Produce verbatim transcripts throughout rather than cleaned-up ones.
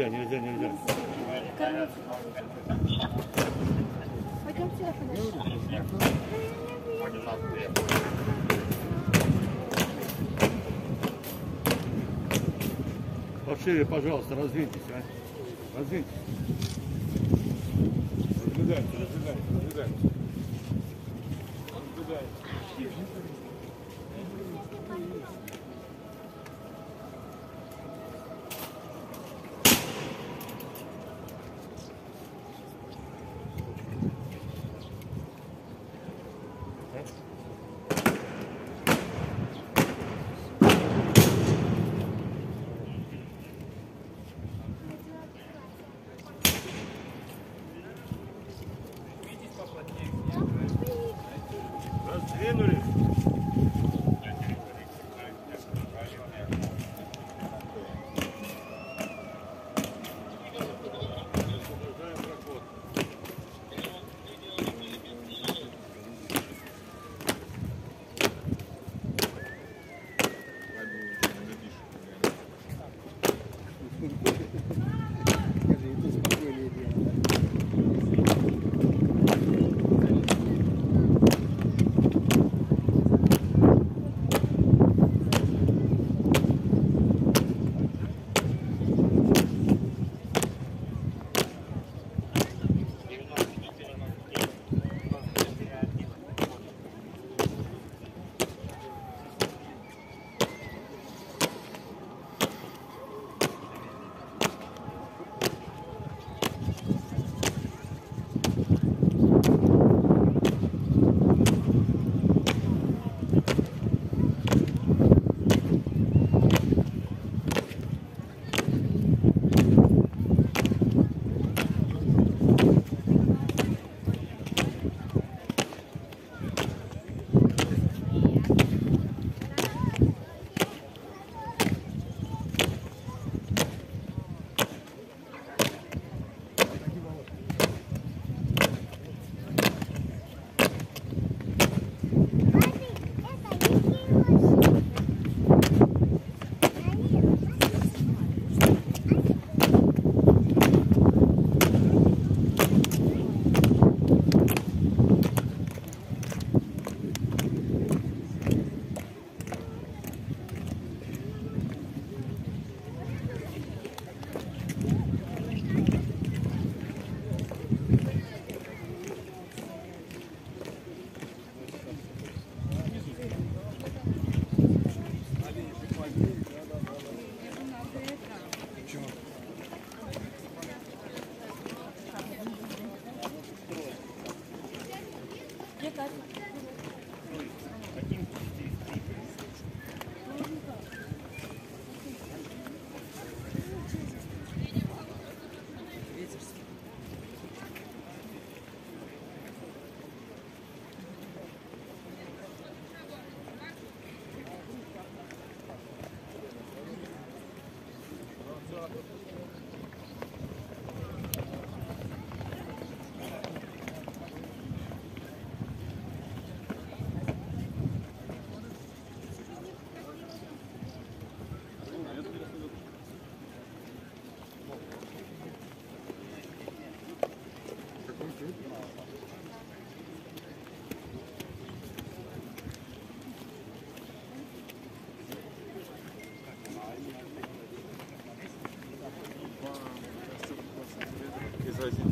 Нельзя, нельзя, нельзя. Пойдемте, пошире, пожалуйста, раздвиньтесь, а? Раздвиньтесь. Разгуляйте, разгуляйте, разгуляйте. Разгуляйте. Раздвинули.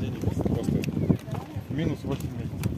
Денег просто минус восемь месяцев.